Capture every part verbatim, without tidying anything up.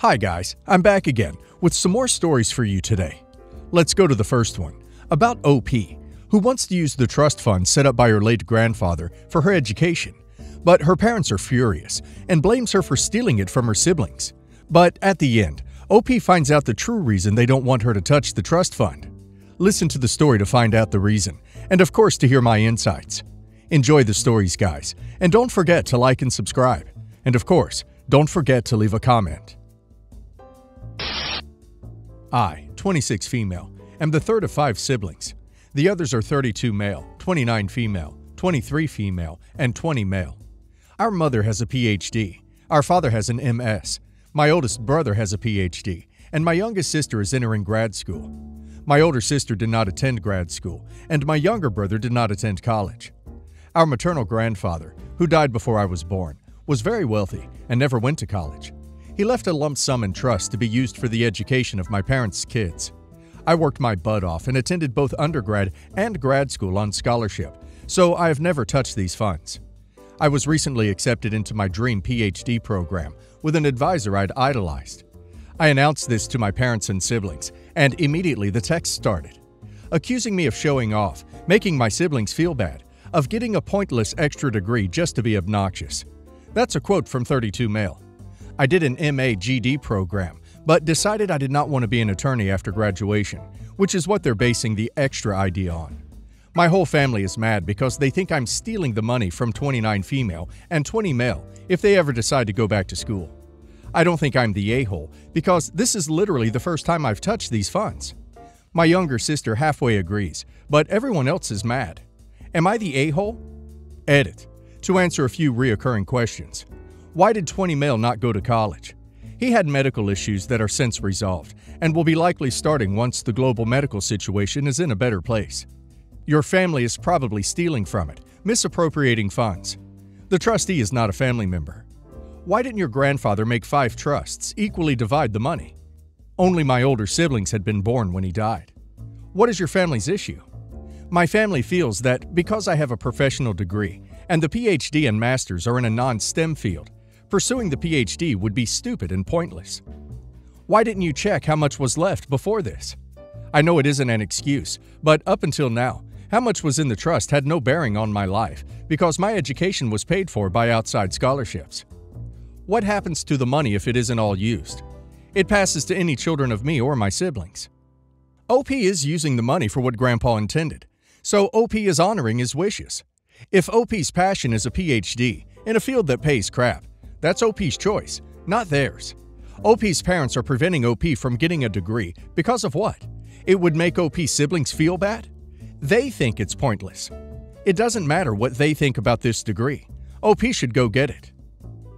Hi guys, I'm back again with some more stories for you today. Let's go to the first one, about O P, who wants to use the trust fund set up by her late grandfather for her education, but her parents are furious and blames her for stealing it from her siblings. But at the end, O P finds out the true reason they don't want her to touch the trust fund. Listen to the story to find out the reason, and of course to hear my insights. Enjoy the stories, guys, and don't forget to like and subscribe. And of course, don't forget to leave a comment. I, twenty-six female, am the third of five siblings. The others are thirty-two male, twenty-nine female, twenty-three female, and twenty male. Our mother has a P H D, our father has an M S, my oldest brother has a P H D, and my youngest sister is entering grad school. My older sister did not attend grad school, and my younger brother did not attend college. Our maternal grandfather, who died before I was born, was very wealthy and never went to college. He left a lump sum in trust to be used for the education of my parents' kids. I worked my butt off and attended both undergrad and grad school on scholarship, so I have never touched these funds. I was recently accepted into my dream P H D program with an advisor I'd idolized. I announced this to my parents and siblings, and immediately the texts started, accusing me of showing off, making my siblings feel bad, of getting a pointless extra degree just to be obnoxious. That's a quote from thirty-two Male. I did an M A G D program, but decided I did not want to be an attorney after graduation, which is what they're basing the extra idea on. My whole family is mad because they think I'm stealing the money from twenty-nine female and twenty male if they ever decide to go back to school. I don't think I'm the a-hole because this is literally the first time I've touched these funds. My younger sister halfway agrees, but everyone else is mad. Am I the a-hole? Edit. To answer a few reoccurring questions. Why did twenty male not go to college? He had medical issues that are since resolved and will be likely starting once the global medical situation is in a better place. Your family is probably stealing from it, misappropriating funds. The trustee is not a family member. Why didn't your grandfather make five trusts equally divide the money? Only my older siblings had been born when he died. What is your family's issue? My family feels that because I have a professional degree and the P H D and masters are in a non-STEM field, pursuing the P H D would be stupid and pointless. Why didn't you check how much was left before this? I know it isn't an excuse, but up until now, how much was in the trust had no bearing on my life because my education was paid for by outside scholarships. What happens to the money if it isn't all used? It passes to any children of me or my siblings. O P is using the money for what Grandpa intended, so O P is honoring his wishes. If O P's passion is a P H D in a field that pays crap, that's O P's choice, not theirs. O P's parents are preventing O P from getting a degree because of what? It would make O P's siblings feel bad? They think it's pointless. It doesn't matter what they think about this degree. O P should go get it.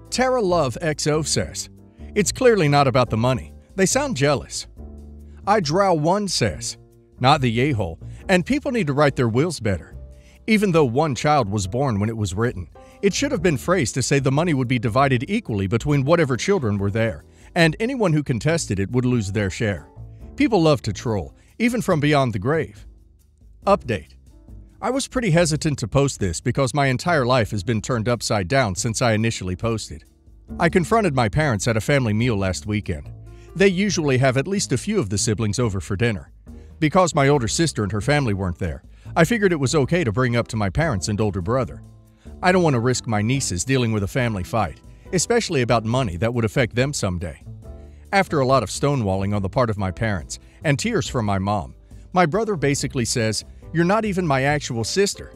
Tara Love X O says, "It's clearly not about the money. They sound jealous." I Drow One says, "Not the a-hole, and people need to write their wills better. Even though one child was born when it was written, it should have been phrased to say the money would be divided equally between whatever children were there, and anyone who contested it would lose their share." People love to troll, even from beyond the grave. Update. I was pretty hesitant to post this because my entire life has been turned upside down since I initially posted. I confronted my parents at a family meal last weekend. They usually have at least a few of the siblings over for dinner. Because my older sister and her family weren't there, I figured it was okay to bring up to my parents and older brother. I don't want to risk my nieces dealing with a family fight, especially about money that would affect them someday. After a lot of stonewalling on the part of my parents and tears from my mom, my brother basically says, "You're not even my actual sister."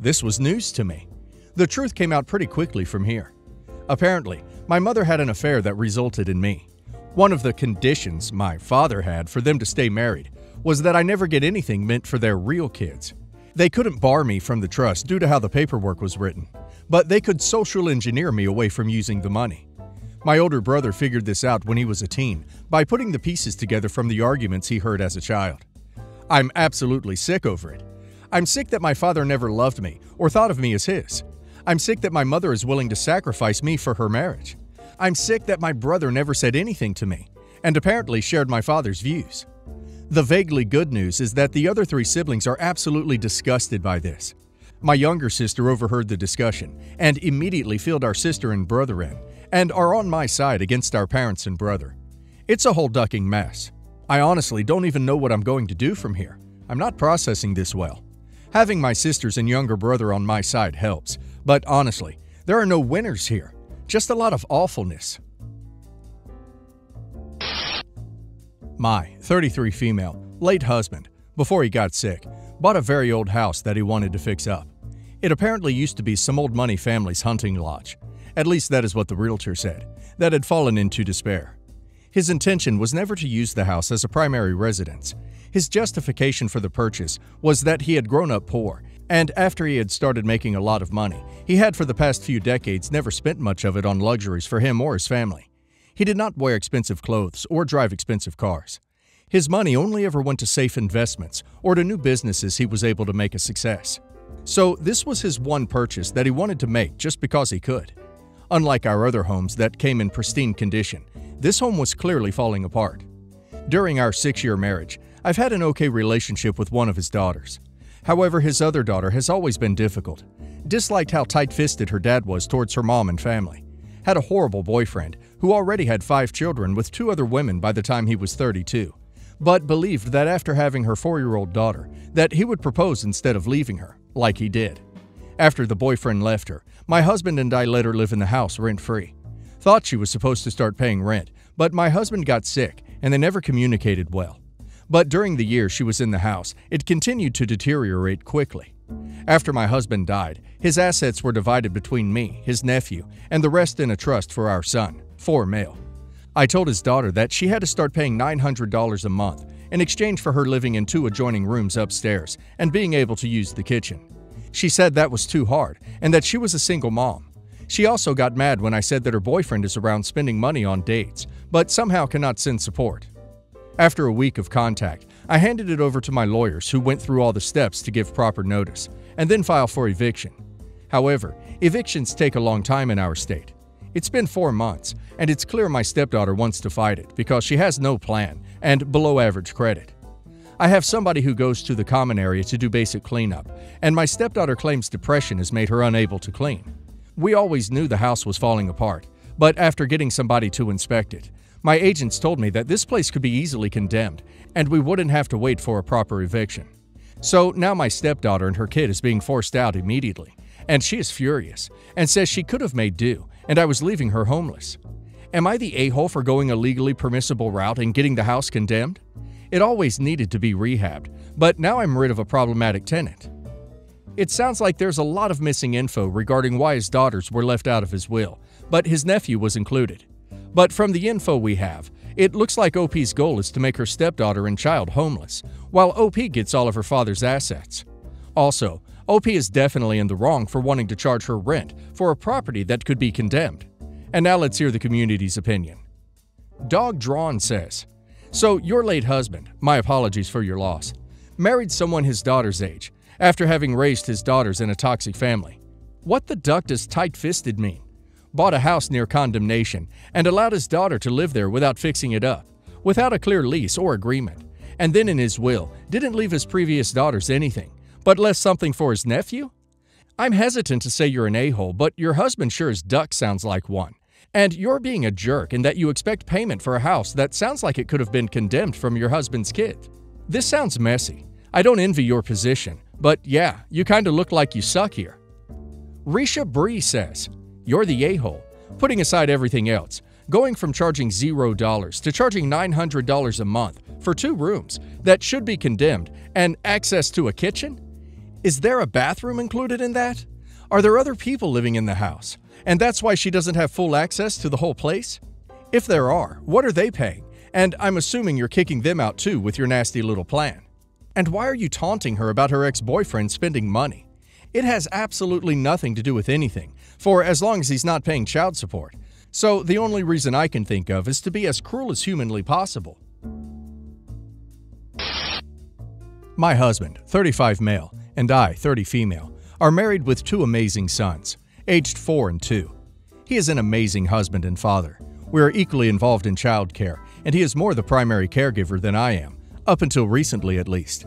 This was news to me. The truth came out pretty quickly from here. Apparently, my mother had an affair that resulted in me. One of the conditions my father had for them to stay married was that I never get anything meant for their real kids. They couldn't bar me from the trust due to how the paperwork was written, but they could social engineer me away from using the money. My older brother figured this out when he was a teen by putting the pieces together from the arguments he heard as a child. I'm absolutely sick over it. I'm sick that my father never loved me or thought of me as his. I'm sick that my mother is willing to sacrifice me for her marriage. I'm sick that my brother never said anything to me and apparently shared my father's views. The vaguely good news is that the other three siblings are absolutely disgusted by this. My younger sister overheard the discussion and immediately filled our sister and brother in, and are on my side against our parents and brother. It's a whole ducking mess. I honestly don't even know what I'm going to do from here. I'm not processing this well. Having my sisters and younger brother on my side helps, but honestly, there are no winners here. Just a lot of awfulness. My, thirty-three female, late husband, before he got sick, bought a very old house that he wanted to fix up. It apparently used to be some old money family's hunting lodge. At least that is what the realtor said, that had fallen into despair. His intention was never to use the house as a primary residence. His justification for the purchase was that he had grown up poor, and after he had started making a lot of money, he had for the past few decades never spent much of it on luxuries for him or his family. He did not wear expensive clothes or drive expensive cars. His money only ever went to safe investments or to new businesses he was able to make a success. So this was his one purchase that he wanted to make just because he could. Unlike our other homes that came in pristine condition, this home was clearly falling apart. During our six-year marriage, I've had an okay relationship with one of his daughters. However, his other daughter has always been difficult. Disliked how tight-fisted her dad was towards her mom and family. Had a horrible boyfriend who already had five children with two other women by the time he was thirty-two, but believed that after having her four-year-old daughter, that he would propose instead of leaving her, like he did. After the boyfriend left her, my husband and I let her live in the house rent-free. Thought she was supposed to start paying rent, but my husband got sick and they never communicated well. But during the year she was in the house, it continued to deteriorate quickly. After my husband died, his assets were divided between me, his nephew, and the rest in a trust for our son, four male. I told his daughter that she had to start paying nine hundred dollars a month in exchange for her living in two adjoining rooms upstairs and being able to use the kitchen. She said that was too hard and that she was a single mom. She also got mad when I said that her boyfriend is around spending money on dates, but somehow cannot send support. After a week of contact, I handed it over to my lawyers who went through all the steps to give proper notice and then file for eviction. However, evictions take a long time in our state. It's been four months, and it's clear my stepdaughter wants to fight it because she has no plan and below average credit. I have somebody who goes to the common area to do basic cleanup, and my stepdaughter claims depression has made her unable to clean. We always knew the house was falling apart, but after getting somebody to inspect it, my agents told me that this place could be easily condemned and we wouldn't have to wait for a proper eviction. So now my stepdaughter and her kid is being forced out immediately, and she is furious and says she could have made do and I was leaving her homeless. Am I the a-hole for going a legally permissible route and getting the house condemned? It always needed to be rehabbed, but now I'm rid of a problematic tenant. It sounds like there's a lot of missing info regarding why his daughters were left out of his will, but his nephew was included. But from the info we have, it looks like O P's goal is to make her stepdaughter and child homeless, while O P gets all of her father's assets. Also, O P is definitely in the wrong for wanting to charge her rent for a property that could be condemned. And now let's hear the community's opinion. Dog Drawn says, "So your late husband, my apologies for your loss, married someone his daughter's age, after having raised his daughters in a toxic family. What the duck does tight-fisted mean? Bought a house near condemnation and allowed his daughter to live there without fixing it up, without a clear lease or agreement, and then in his will didn't leave his previous daughters anything, but left something for his nephew? I'm hesitant to say you're an a-hole, but your husband sure as duck sounds like one, and you're being a jerk in that you expect payment for a house that sounds like it could have been condemned from your husband's kid. This sounds messy. I don't envy your position, but yeah, you kinda look like you suck here." Risha Bree says, "You're the a-hole, putting aside everything else, going from charging zero dollars to charging nine hundred dollars a month for two rooms that should be condemned and access to a kitchen? Is there a bathroom included in that? Are there other people living in the house, and that's why she doesn't have full access to the whole place? If there are, what are they paying? And I'm assuming you're kicking them out too with your nasty little plan. And why are you taunting her about her ex-boyfriend spending money? It has absolutely nothing to do with anything, for as long as he's not paying child support. So the only reason I can think of is to be as cruel as humanly possible." My husband, thirty-five male, and I, thirty female, are married with two amazing sons, aged four and two. He is an amazing husband and father. We are equally involved in child care, and he is more the primary caregiver than I am, up until recently at least.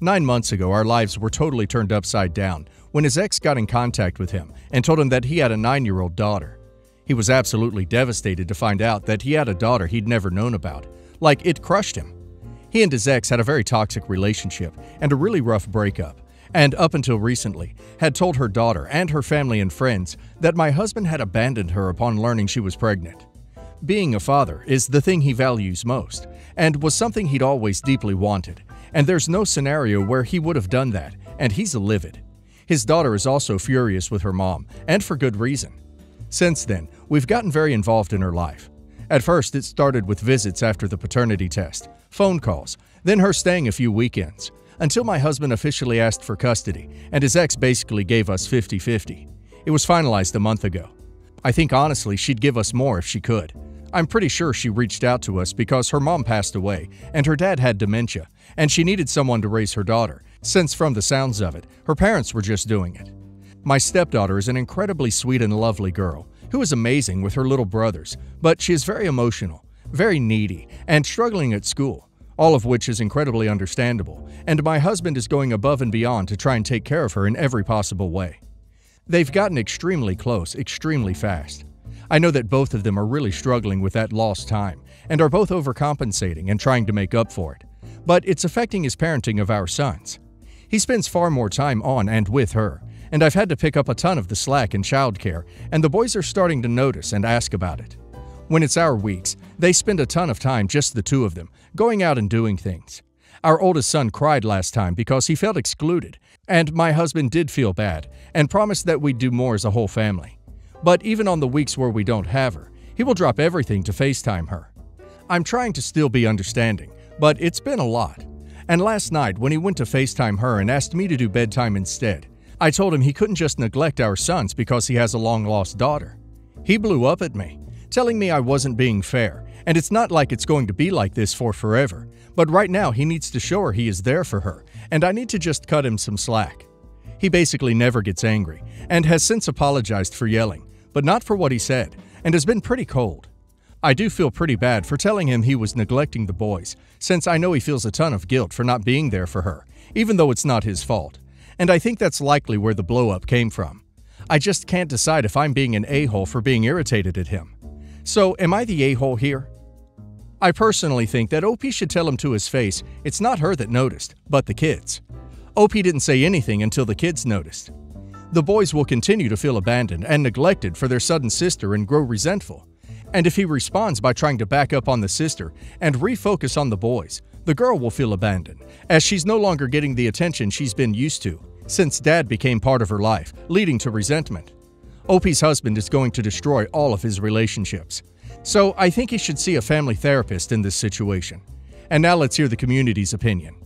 Nine months ago, our lives were totally turned upside down when his ex got in contact with him and told him that he had a nine-year-old daughter. He was absolutely devastated to find out that he had a daughter he'd never known about. Like, it crushed him. He and his ex had a very toxic relationship and a really rough breakup, and up until recently, had told her daughter and her family and friends that my husband had abandoned her upon learning she was pregnant. Being a father is the thing he values most, and was something he'd always deeply wanted, and there's no scenario where he would have done that, and he's livid. His daughter is also furious with her mom, and for good reason. Since then, we've gotten very involved in her life. At first, it started with visits after the paternity test, phone calls, then her staying a few weekends, until my husband officially asked for custody, and his ex basically gave us fifty fifty. It was finalized a month ago. I think honestly she'd give us more if she could. I'm pretty sure she reached out to us because her mom passed away, and her dad had dementia, and she needed someone to raise her daughter, since from the sounds of it, her parents were just doing it. My stepdaughter is an incredibly sweet and lovely girl, who is amazing with her little brothers, but she is very emotional, very needy, and struggling at school, all of which is incredibly understandable, and my husband is going above and beyond to try and take care of her in every possible way. They've gotten extremely close, extremely fast. I know that both of them are really struggling with that lost time, and are both overcompensating and trying to make up for it, but it's affecting his parenting of our sons. He spends far more time on and with her, and I've had to pick up a ton of the slack in childcare, and the boys are starting to notice and ask about it. When it's our weeks, they spend a ton of time, just the two of them, going out and doing things. Our oldest son cried last time because he felt excluded, and my husband did feel bad, and promised that we'd do more as a whole family. But even on the weeks where we don't have her, he will drop everything to FaceTime her. I'm trying to still be understanding, but it's been a lot. And last night, when he went to FaceTime her and asked me to do bedtime instead, I told him he couldn't just neglect our sons because he has a long-lost daughter. He blew up at me, telling me I wasn't being fair, and it's not like it's going to be like this for forever, but right now he needs to show her he is there for her, and I need to just cut him some slack. He basically never gets angry, and has since apologized for yelling, but not for what he said, and has been pretty cold. I do feel pretty bad for telling him he was neglecting the boys, since I know he feels a ton of guilt for not being there for her, even though it's not his fault. And I think that's likely where the blow-up came from. I just can't decide if I'm being an a-hole for being irritated at him. So, am I the a-hole here? I personally think that O P should tell him to his face it's not her that noticed, but the kids. O P didn't say anything until the kids noticed. The boys will continue to feel abandoned and neglected for their sudden sister and grow resentful. And if he responds by trying to back up on the sister and refocus on the boys, the girl will feel abandoned, as she's no longer getting the attention she's been used to, since dad became part of her life, leading to resentment. O P's husband is going to destroy all of his relationships. So I think he should see a family therapist in this situation. And now let's hear the community's opinion.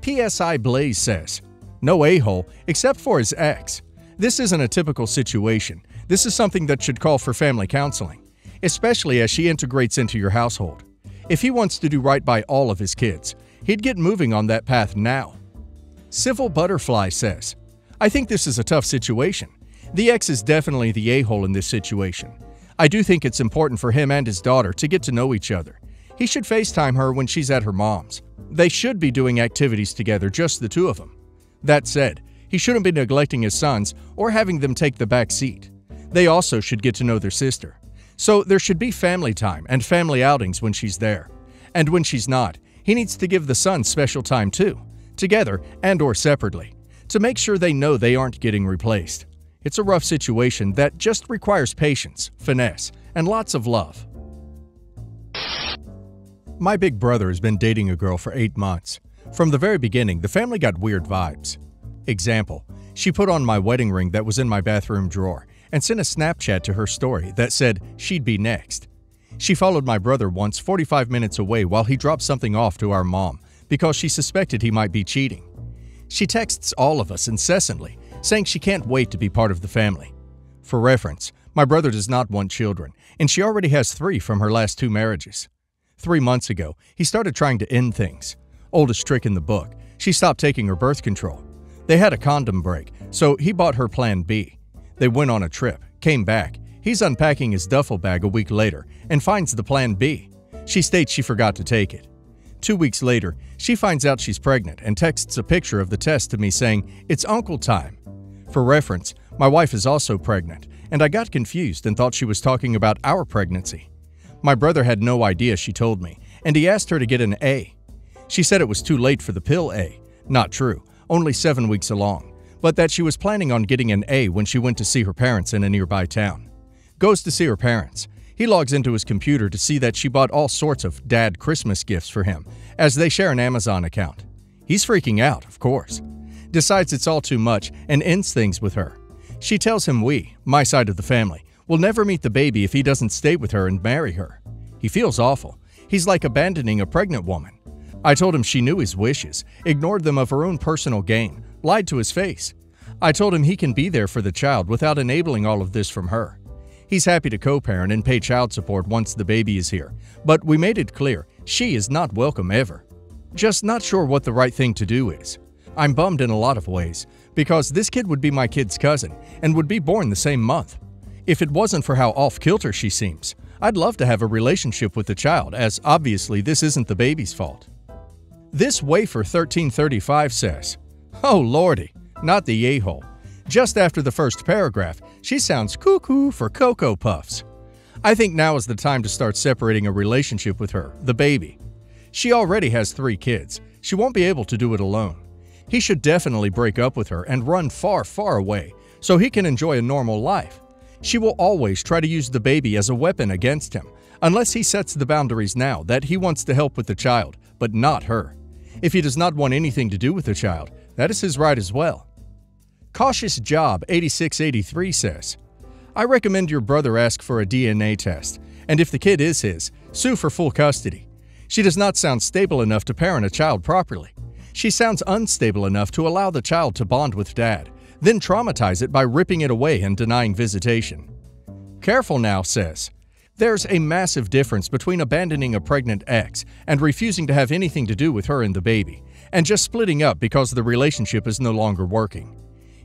P S I Blaze says, "No a-hole except for his ex. This isn't a typical situation. This is something that should call for family counseling, especially as she integrates into your household. If he wants to do right by all of his kids, he'd get moving on that path now." Civil Butterfly says, "I think this is a tough situation. The ex is definitely the a-hole in this situation. I do think it's important for him and his daughter to get to know each other. He should FaceTime her when she's at her mom's. They should be doing activities together, just the two of them. That said, he shouldn't be neglecting his sons or having them take the back seat. They also should get to know their sister. So there should be family time and family outings when she's there. And when she's not, he needs to give the sons special time too, together and or separately, to make sure they know they aren't getting replaced. It's a rough situation that just requires patience, finesse, and lots of love." My big brother has been dating a girl for eight months. From the very beginning, the family got weird vibes. Example, she put on my wedding ring that was in my bathroom drawer and sent a Snapchat to her story that said she'd be next. She followed my brother once forty-five minutes away while he dropped something off to our mom, because she suspected he might be cheating. She texts all of us incessantly, saying she can't wait to be part of the family. For reference, my brother does not want children, and she already has three from her last two marriages. Three months ago, he started trying to end things. Oldest trick in the book, she stopped taking her birth control. They had a condom break, so he bought her Plan B. They went on a trip, came back. He's unpacking his duffel bag a week later and finds the Plan B. She states she forgot to take it. Two weeks later, she finds out she's pregnant and texts a picture of the test to me saying, "It's uncle time." For reference, my wife is also pregnant and I got confused and thought she was talking about our pregnancy. My brother had no idea she told me, and he asked her to get an A. She said it was too late for the pill A. Not true, only seven weeks along, but that she was planning on getting an A when she went to see her parents in a nearby town. Goes to see her parents. He logs into his computer to see that she bought all sorts of dad Christmas gifts for him, as they share an Amazon account. He's freaking out, of course. Decides it's all too much and ends things with her. She tells him we, my side of the family, will never meet the baby if he doesn't stay with her and marry her. He feels awful. He's like abandoning a pregnant woman. I told him she knew his wishes, ignored them of her own personal gain, lied to his face. I told him he can be there for the child without enabling all of this from her. He's happy to co-parent and pay child support once the baby is here, but we made it clear she is not welcome ever. Just not sure what the right thing to do is. I'm bummed in a lot of ways, because this kid would be my kid's cousin and would be born the same month. If it wasn't for how off-kilter she seems, I'd love to have a relationship with the child, as obviously this isn't the baby's fault. This wafer thirteen thirty-five says, "Oh lordy, not the a-hole." Just after the first paragraph, she sounds cuckoo for Cocoa Puffs. I think now is the time to start separating a relationship with her, the baby. She already has three kids. She won't be able to do it alone. He should definitely break up with her and run far, far away so he can enjoy a normal life. She will always try to use the baby as a weapon against him, unless he sets the boundaries now that he wants to help with the child, but not her. If he does not want anything to do with the child, that is his right as well. Cautious Job eighty-six eighty-three says, "I recommend your brother ask for a D N A test, and if the kid is his, sue for full custody. She does not sound stable enough to parent a child properly. She sounds unstable enough to allow the child to bond with dad, then traumatize it by ripping it away and denying visitation." Careful Now says, "There's a massive difference between abandoning a pregnant ex and refusing to have anything to do with her and the baby, and just splitting up because the relationship is no longer working.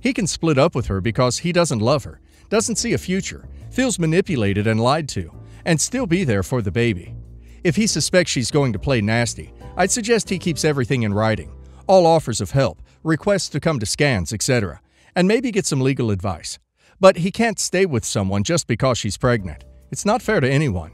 He can split up with her because he doesn't love her, doesn't see a future, feels manipulated and lied to, and still be there for the baby. If he suspects she's going to play nasty, I'd suggest he keeps everything in writing, all offers of help, requests to come to scans, et cetera, and maybe get some legal advice. But he can't stay with someone just because she's pregnant. It's not fair to anyone."